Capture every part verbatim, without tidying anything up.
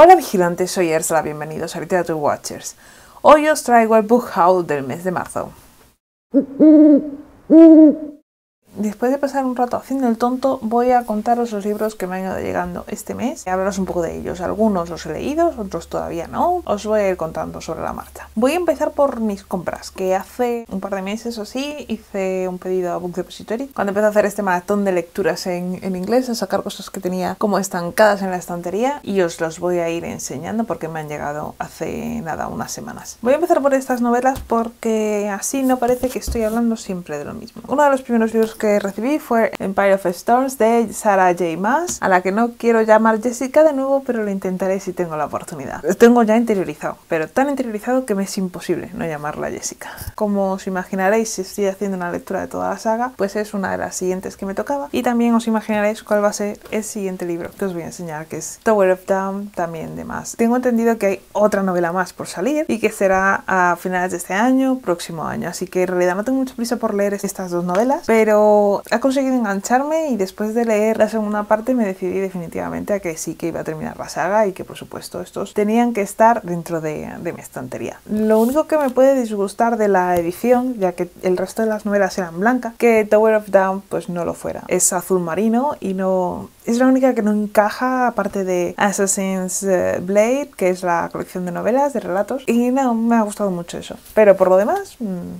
Hola vigilantes, soy Ersla, bienvenidos a Literature Watchers. Hoy os traigo el book haul del mes de marzo. Después de pasar un rato haciendo el tonto, voy a contaros los libros que me han ido llegando este mes y hablaros un poco de ellos. Algunos los he leído, otros todavía no. Os voy a ir contando sobre la marcha. Voy a empezar por mis compras, que hace un par de meses o así hice un pedido a Book Depository. Cuando empecé a hacer este maratón de lecturas en, en inglés, a sacar cosas que tenía como estancadas en la estantería, y os los voy a ir enseñando porque me han llegado hace nada, unas semanas. Voy a empezar por estas novelas porque así no parece que estoy hablando siempre de lo mismo. Uno de los primeros libros que recibí fue Empire of Storms de Sarah J. Maas, a la que no quiero llamar Jessica de nuevo, pero lo intentaré si tengo la oportunidad. Lo tengo ya interiorizado, pero tan interiorizado que me es imposible no llamarla Jessica. Como os imaginaréis, si estoy haciendo una lectura de toda la saga, pues es una de las siguientes que me tocaba, y también os imaginaréis cuál va a ser el siguiente libro que os voy a enseñar, que es Tower of Dawn, también de Maas. Tengo entendido que hay otra novela más por salir y que será a finales de este año, próximo año, así que en realidad no tengo mucha prisa por leer estas dos novelas, pero ha conseguido engancharme, y después de leer la segunda parte me decidí definitivamente a que sí que iba a terminar la saga y que por supuesto estos tenían que estar dentro de, de mi estantería. Lo único que me puede disgustar de la edición, ya que el resto de las novelas eran blancas, que Tower of Dawn pues no lo fuera. Es azul marino y no... es la única que no encaja, aparte de Assassin's Blade, que es la colección de novelas, de relatos, y no, me ha gustado mucho eso. Pero por lo demás... Mmm...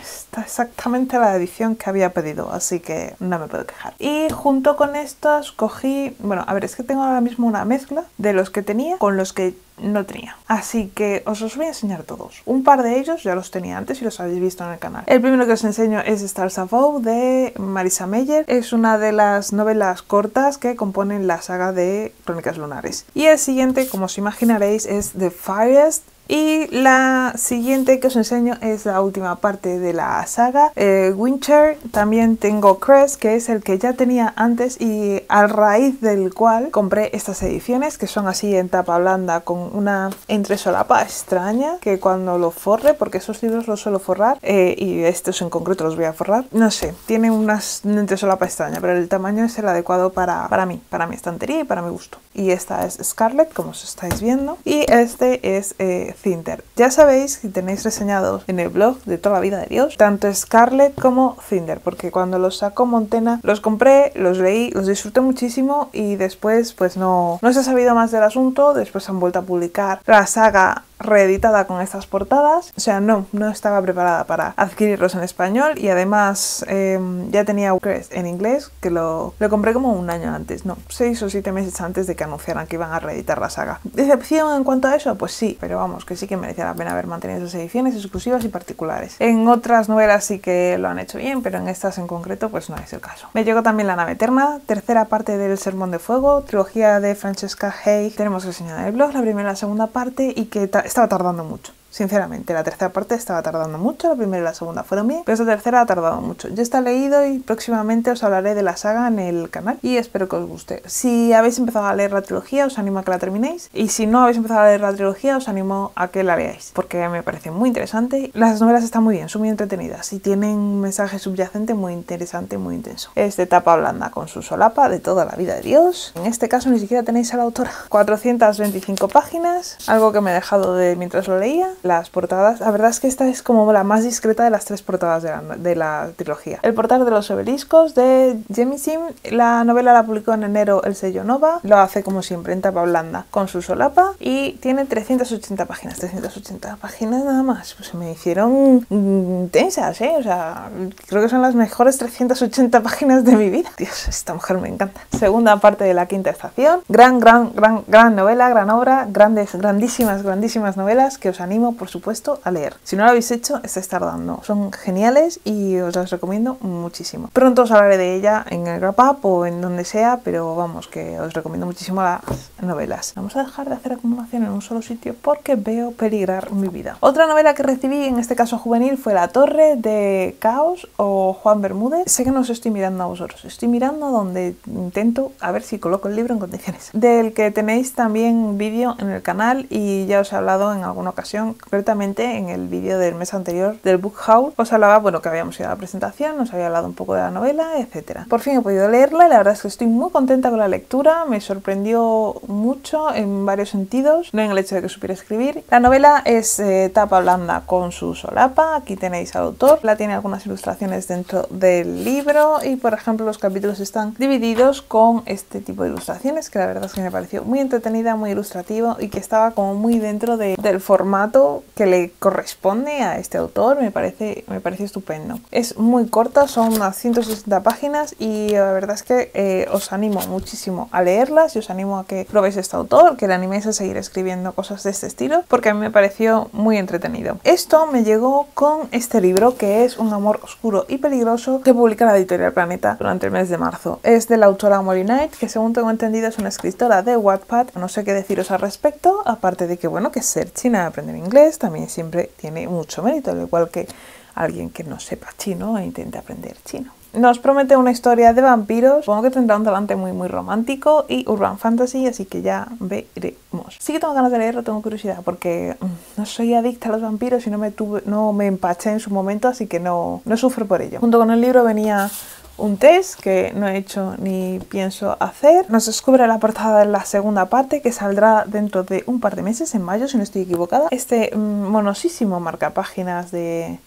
está exactamente la edición que había pedido, así que no me puedo quejar. Y junto con estas cogí, bueno, a ver, es que tengo ahora mismo una mezcla de los que tenía con los que no tenía, así que os los voy a enseñar todos. Un par de ellos ya los tenía antes y los habéis visto en el canal. El primero que os enseño es Stars Above de Marisa Mayer. Es una de las novelas cortas que componen la saga de Crónicas Lunares. Y el siguiente, como os imaginaréis, es The Firest. Y la siguiente que os enseño es la última parte de la saga, eh, Winter. También tengo Cress, que es el que ya tenía antes y a raíz del cual compré estas ediciones, que son así en tapa blanda con una entresolapa extraña, que cuando lo forre, porque esos libros los suelo forrar, eh, y estos en concreto los voy a forrar, no sé, tienen una entresolapa extraña, pero el tamaño es el adecuado para, para mí, para mi estantería y para mi gusto. Y esta es Scarlet, como os estáis viendo, y este es... Eh, Cinder. Ya sabéis que tenéis reseñados en el blog de toda la vida de Dios tanto Scarlet como Cinder, porque cuando los sacó Montena los compré, los leí, los disfruté muchísimo y después pues no, no se ha sabido más del asunto. Después se han vuelto a publicar la saga reeditada con estas portadas, o sea, no, no estaba preparada para adquirirlos en español, y además eh, ya tenía Cress en inglés, que lo, lo compré como un año antes, no, seis o siete meses antes de que anunciaran que iban a reeditar la saga. ¿Decepción en cuanto a eso? Pues sí, pero vamos, que sí que merecía la pena haber mantenido esas ediciones exclusivas y particulares. En otras novelas sí que lo han hecho bien, pero en estas en concreto pues no es el caso. Me llegó también La Nave Eterna, tercera parte del Sermón de Fuego, trilogía de Francesca Hay. Tenemos reseñada en el blog la primera y la segunda parte, y que estaba tardando mucho. Sinceramente, la tercera parte estaba tardando mucho, la primera y la segunda fueron bien, pero esta tercera ha tardado mucho. Ya está leído y próximamente os hablaré de la saga en el canal y espero que os guste. Si habéis empezado a leer la trilogía, os animo a que la terminéis, y si no habéis empezado a leer la trilogía, os animo a que la leáis, porque me parece muy interesante. Las novelas están muy bien, son muy entretenidas y tienen un mensaje subyacente muy interesante, muy intenso. Es de tapa blanda con su solapa de toda la vida de Dios. En este caso ni siquiera tenéis a la autora. cuatrocientas veinticinco páginas, algo que me he dejado de mientras lo leía. Las portadas, la verdad es que esta es como la más discreta de las tres portadas de la, de la trilogía. El portal de los obeliscos de Jemisin. La novela la publicó en enero el sello Nova, lo hace como siempre en tapa blanda con su solapa, y tiene trescientas ochenta páginas, trescientas ochenta páginas nada más. Pues se me hicieron intensas, ¿eh? O sea, creo que son las mejores trescientas ochenta páginas de mi vida. Dios, esta mujer me encanta. Segunda parte de La Quinta Estación, gran, gran, gran, gran novela, gran obra, grandes, grandísimas, grandísimas novelas que os animo, por supuesto, a leer. Si no lo habéis hecho, estáis tardando. Son geniales y os las recomiendo muchísimo. Pronto os hablaré de ella en el wrap up o en donde sea, pero vamos, que os recomiendo muchísimo las novelas. Vamos a dejar de hacer acumulación en un solo sitio porque veo peligrar mi vida. Otra novela que recibí, en este caso juvenil, fue La Torre de Caos o Juan Bermúdez. Sé que no os estoy mirando a vosotros, estoy mirando donde intento a ver si coloco el libro en condiciones. Del que tenéis también vídeo en el canal y ya os he hablado en alguna ocasión Concretamente en el vídeo del mes anterior del book haul os hablaba, bueno, que habíamos ido a la presentación, os había hablado un poco de la novela, etcétera. Por fin he podido leerla y la verdad es que estoy muy contenta con la lectura, me sorprendió mucho en varios sentidos, no en el hecho de que supiera escribir. La novela es eh, tapa blanda con su solapa, aquí tenéis al autor, la tiene algunas ilustraciones dentro del libro y por ejemplo los capítulos están divididos con este tipo de ilustraciones que la verdad es que me pareció muy entretenida, muy ilustrativa y que estaba como muy dentro de, del formato que le corresponde a este autor. Me parece, me parece estupendo. Es muy corta, son unas ciento sesenta páginas y la verdad es que eh, os animo muchísimo a leerlas y os animo a que probéis este autor, que le animéis a seguir escribiendo cosas de este estilo porque a mí me pareció muy entretenido. Esto me llegó con este libro que es Un amor oscuro y peligroso, que publica la editorial Planeta durante el mes de marzo. Es de la autora Molly Knight, que según tengo entendido es una escritora de Wattpad. No sé qué deciros al respecto, aparte de que bueno, que ser china de aprender inglés también siempre tiene mucho mérito, al igual que alguien que no sepa chino e intente aprender chino. Nos promete una historia de vampiros, supongo que tendrá un talante muy muy romántico y urban fantasy, así que ya veremos. Sí que tengo ganas de leerlo, tengo curiosidad, porque no soy adicta a los vampiros y no me, tuve, no me empaché en su momento, así que no, no sufro por ello. Junto con el libro venía un test que no he hecho ni pienso hacer. Nos descubre la portada de la segunda parte que saldrá dentro de un par de meses, en mayo si no estoy equivocada. Este monosísimo marcapáginas de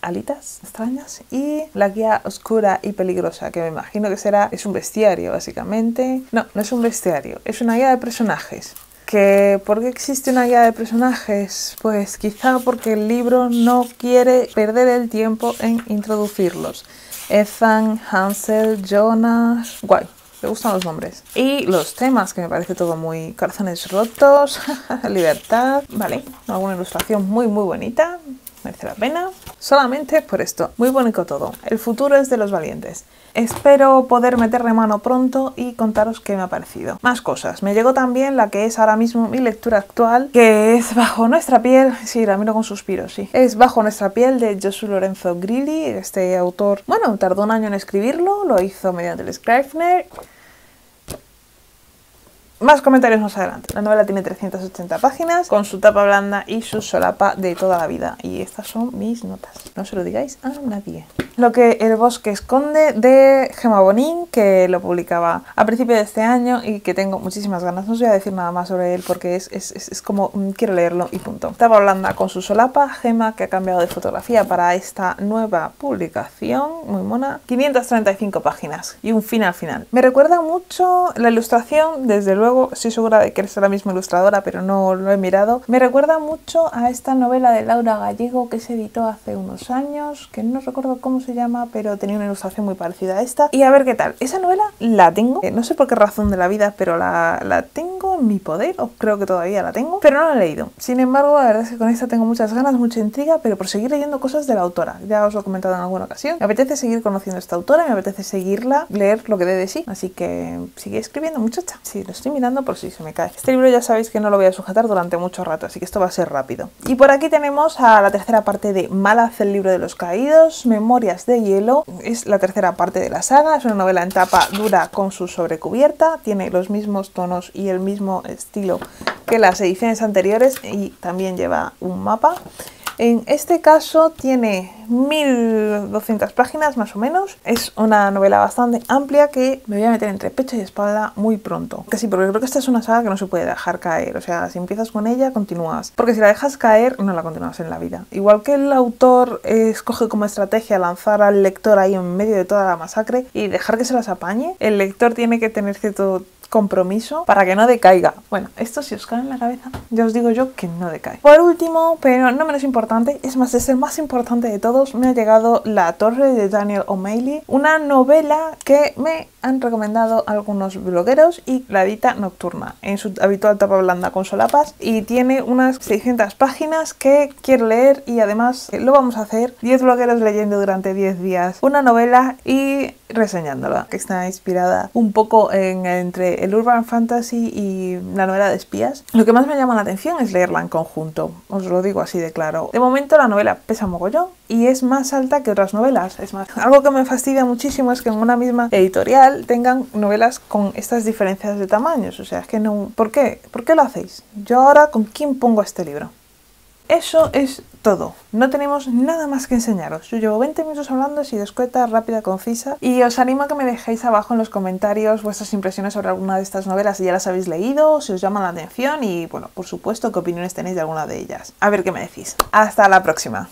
alitas extrañas y la guía oscura y peligrosa, que me imagino que será, es un bestiario básicamente. No, no es un bestiario, es una guía de personajes. ¿Que por qué existe una guía de personajes? Pues quizá porque el libro no quiere perder el tiempo en introducirlos. Ethan, Hansel, Jonas... Guay, me gustan los nombres. Y los temas, que me parece todo muy... Corazones rotos, libertad... Vale, alguna ilustración muy muy bonita, merece la pena. Solamente por esto, muy bonito todo. El futuro es de los valientes. Espero poder meterle mano pronto y contaros qué me ha parecido. Más cosas. Me llegó también la que es ahora mismo mi lectura actual, que es Bajo nuestra piel. Sí, la miro con suspiros, sí. Es Bajo nuestra piel de Josu Lorenzo Grilli. Este autor, bueno, tardó un año en escribirlo, lo hizo mediante el Scrivener. Más comentarios más adelante. La novela tiene trescientas ochenta páginas, con su tapa blanda y su solapa de toda la vida. Y estas son mis notas. No se lo digáis a nadie. Lo que el bosque esconde de Gema Bonnín, que lo publicaba a principio de este año y que tengo muchísimas ganas. No os voy a decir nada más sobre él porque es, es, es, es como quiero leerlo y punto. Tapa blanda con su solapa. Gema, que ha cambiado de fotografía para esta nueva publicación. Muy mona. quinientas treinta y cinco páginas y un final final. Me recuerda mucho la ilustración, desde luego. Estoy segura de que eres la misma ilustradora, pero no lo he mirado. Me recuerda mucho a esta novela de Laura Gallego que se editó hace unos años, que no recuerdo cómo se llama, pero tenía una ilustración muy parecida a esta. Y a ver qué tal. Esa novela la tengo, eh, no sé por qué razón de la vida, pero la, la tengo en mi poder, o creo que todavía la tengo, pero no la he leído. Sin embargo, la verdad es que con esta tengo muchas ganas, mucha intriga, pero por seguir leyendo cosas de la autora. Ya os lo he comentado en alguna ocasión. Me apetece seguir conociendo a esta autora, me apetece seguirla, leer lo que dé de sí. Así que sigue escribiendo, muchacha. Sí, lo estoy mirando por si se me cae. Este libro ya sabéis que no lo voy a sujetar durante mucho rato, así que esto va a ser rápido. Y por aquí tenemos a la tercera parte de Malaz, el libro de los caídos, Memorias de hielo. Es la tercera parte de la saga, es una novela en tapa dura con su sobrecubierta, tiene los mismos tonos y el mismo estilo que las ediciones anteriores y también lleva un mapa. En este caso tiene mil doscientas páginas más o menos. Es una novela bastante amplia que me voy a meter entre pecho y espalda muy pronto. Que sí, porque creo que esta es una saga que no se puede dejar caer. O sea, si empiezas con ella, continúas. Porque si la dejas caer, no la continúas en la vida. Igual que el autor eh, escoge como estrategia lanzar al lector ahí en medio de toda la masacre y dejar que se las apañe, el lector tiene que tener cierto compromiso para que no decaiga. Bueno, esto si os cae en la cabeza, ya os digo yo que no decae. Por último, pero no menos importante, es más, es el más importante de todos, me ha llegado La Torre de Daniel O'Malley, una novela que me han recomendado algunos blogueros y la edita Nocturna, en su habitual tapa blanda con solapas, y tiene unas seiscientas páginas que quiero leer y además eh, lo vamos a hacer, diez blogueros leyendo durante diez días una novela y reseñándola, que está inspirada un poco en, entre el urban fantasy y la novela de espías. Lo que más me llama la atención es leerla en conjunto, os lo digo así de claro. De momento la novela pesa mogollón y es más alta que otras novelas. Es más, algo que me fastidia muchísimo es que en una misma editorial tengan novelas con estas diferencias de tamaños. O sea, es que no... ¿Por qué? ¿Por qué lo hacéis? Yo ahora, ¿con quién pongo este libro? Eso es todo, no tenemos nada más que enseñaros. Yo llevo veinte minutos hablando, he sido escueta, rápida, concisa, y os animo a que me dejéis abajo en los comentarios vuestras impresiones sobre alguna de estas novelas, si ya las habéis leído, si os llaman la atención y, bueno, por supuesto, qué opiniones tenéis de alguna de ellas. A ver qué me decís. Hasta la próxima.